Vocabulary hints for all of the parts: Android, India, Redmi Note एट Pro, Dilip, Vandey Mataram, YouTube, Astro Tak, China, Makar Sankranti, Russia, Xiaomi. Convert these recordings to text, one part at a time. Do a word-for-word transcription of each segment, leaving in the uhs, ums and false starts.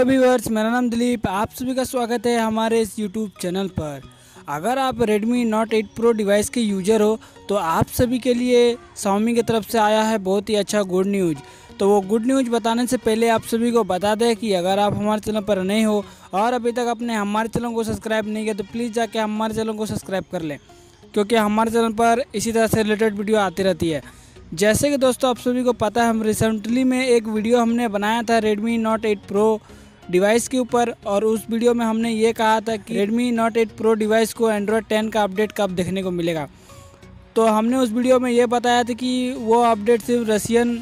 Hello viewers, मेरा नाम दिलीप, आप सभी का स्वागत है हमारे इस यूट्यूब चैनल पर। अगर आप Redmi Note एट Pro device के यूज़र हो तो आप सभी के लिए Xiaomi की तरफ से आया है बहुत ही अच्छा गुड न्यूज़। तो वो गुड न्यूज़ बताने से पहले आप सभी को बता दें कि अगर आप हमारे चैनल पर नए हो और अभी तक आपने हमारे चैनल को सब्सक्राइब नहीं किया तो प्लीज़ जाके हमारे चैनल को सब्सक्राइब कर लें, क्योंकि हमारे चैनल पर इसी तरह से रिलेटेड वीडियो आती रहती है। जैसे कि दोस्तों आप सभी को पता है, हम रिसेंटली में एक वीडियो हमने बनाया था Redmi Note एट Pro device के ऊपर, और उस वीडियो में हमने ये कहा था कि Redmi Note एट Pro device को Android टेन का अपडेट कब देखने को मिलेगा। तो हमने उस वीडियो में ये बताया था कि वो अपडेट सिर्फ रशियन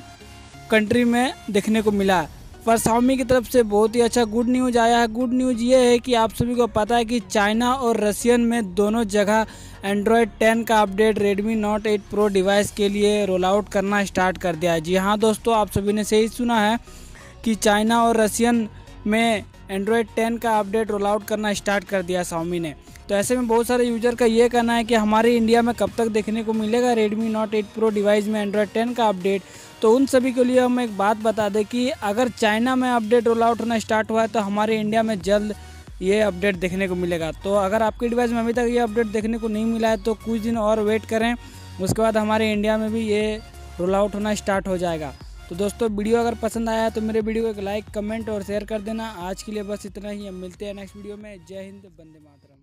कंट्री में देखने को मिला, पर Xiaomi की तरफ से बहुत ही अच्छा गुड न्यूज़ आया है। गुड न्यूज़ ये है कि आप सभी को पता है कि चाइना और रशियन में दोनों जगह Android टेन का update Redmi Note एट Pro device के लिए रोल आउट करना स्टार्ट कर दिया है। जी हाँ दोस्तों, आप सभी ने सही सुना है कि चाइना और रशियन में Android टेन का अपडेट रोल आउट करना स्टार्ट कर दिया Xiaomi ने। तो ऐसे में बहुत सारे यूज़र का ये कहना है कि हमारे इंडिया में कब तक देखने को मिलेगा Redmi Note एट Pro device में Android टेन का अपडेट। तो उन सभी के लिए हम एक बात बता दें कि अगर चाइना में अपडेट रोल आउट होना स्टार्ट हुआ है तो हमारे इंडिया में जल्द ये अपडेट देखने को मिलेगा। तो अगर आपके डिवाइस में अभी तक ये अपडेट देखने को नहीं मिला है तो कुछ दिन और वेट करें, उसके बाद हमारे इंडिया में भी ये रोल आउट होना स्टार्ट हो जाएगा। तो दोस्तों, वीडियो अगर पसंद आया है तो मेरे वीडियो को एक लाइक, कमेंट और शेयर कर देना। आज के लिए बस इतना ही, हम मिलते हैं नेक्स्ट वीडियो में। जय हिंद, वंदे मातरम।